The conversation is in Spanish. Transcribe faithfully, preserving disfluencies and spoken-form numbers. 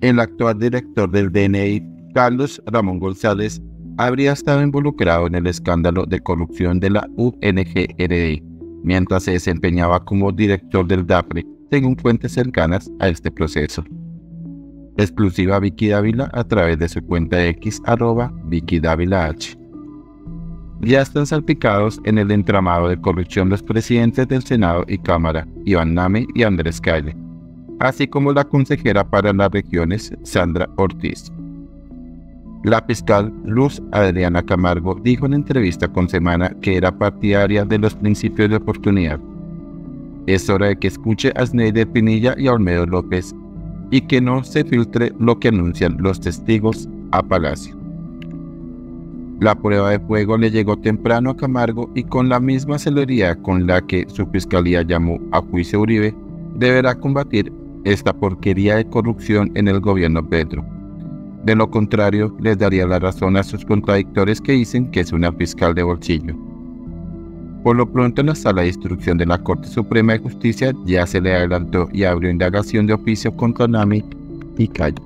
el actual director del D N I, Carlos Ramón González, habría estado involucrado en el escándalo de corrupción de la U N G R D, mientras se desempeñaba como director del DAPRE, según fuentes cercanas a este proceso. Exclusiva Vicky Dávila a través de su cuenta de X, arroba Vicky Dávila H. Ya están salpicados en el entramado de corrupción los presidentes del Senado y Cámara, Iván Náme y Andrés Calle, así como la consejera para las regiones, Sandra Ortiz. La fiscal Luz Adriana Camargo dijo en entrevista con Semana que era partidaria de los principios de oportunidad. Es hora de que escuche a Sneider Pinilla y a Olmedo López y que no se filtre lo que anuncian los testigos a Palacio. La prueba de fuego le llegó temprano a Camargo y con la misma celeridad con la que su fiscalía llamó a juicio a Uribe, deberá combatir esta porquería de corrupción en el gobierno Petro. De lo contrario, les daría la razón a sus contradictores que dicen que es una fiscal de bolsillo. Por lo pronto, en la sala de instrucción de la Corte Suprema de Justicia ya se le adelantó y abrió indagación de oficio contra Nami y Cayo.